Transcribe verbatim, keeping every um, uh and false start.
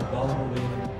John Bell will be